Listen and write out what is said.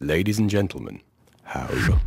Ladies and gentlemen, how look.